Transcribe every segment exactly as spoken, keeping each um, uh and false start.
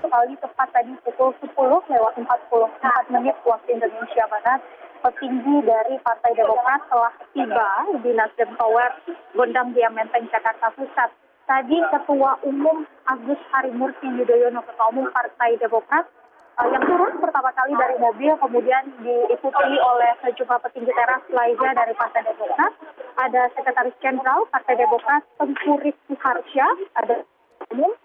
sekali tepat tadi pukul sepuluh lewat empat puluh empat menit waktu Indonesia Barat, petinggi dari Partai Demokrat telah tiba di Nasdem Tower, Gondangdia, Menteng, Jakarta Pusat. Tadi Ketua Umum Agus Harimurti Yudhoyono, Ketua Umum Partai Demokrat, yang turun pertama kali dari mobil, kemudian diikuti oleh sejumlah petinggi teras lainnya dari Partai Demokrat. Ada Sekretaris Jenderal Partai Demokrat, Tengku Rifki Harsya, ada Umum,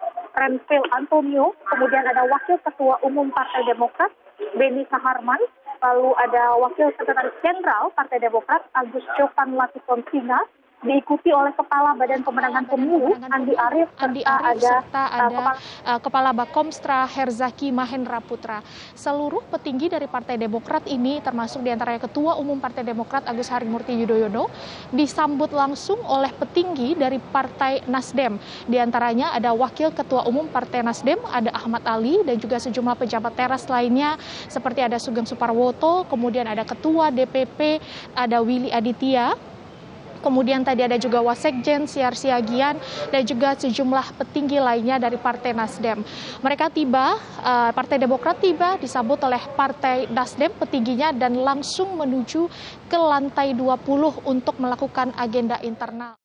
Phil Antonio, kemudian ada Wakil Ketua Umum Partai Demokrat, Benny Saharman, lalu ada Wakil Sekretaris Jenderal Partai Demokrat, Agus Cho Panlasitonsina, diikuti oleh Kepala Badan Pemenangan Pemilu Andi Arief, Andi Arief serta ada, ada uh, Kepala Bakomstra Herzaki Mahendra Putra. Seluruh petinggi dari Partai Demokrat ini termasuk diantaranya Ketua Umum Partai Demokrat Agus Harimurti Yudhoyono disambut langsung oleh petinggi dari Partai Nasdem. Diantaranya ada Wakil Ketua Umum Partai Nasdem, ada Ahmad Ali dan juga sejumlah pejabat teras lainnya seperti ada Sugeng Suparwoto, kemudian ada Ketua D P P, ada Willy Aditya. Kemudian tadi ada juga Wasekjen, Siar Siagian, dan juga sejumlah petinggi lainnya dari Partai Nasdem. Mereka tiba, Partai Demokrat tiba, disambut oleh Partai Nasdem, petingginya, dan langsung menuju ke lantai dua puluh untuk melakukan agenda internal.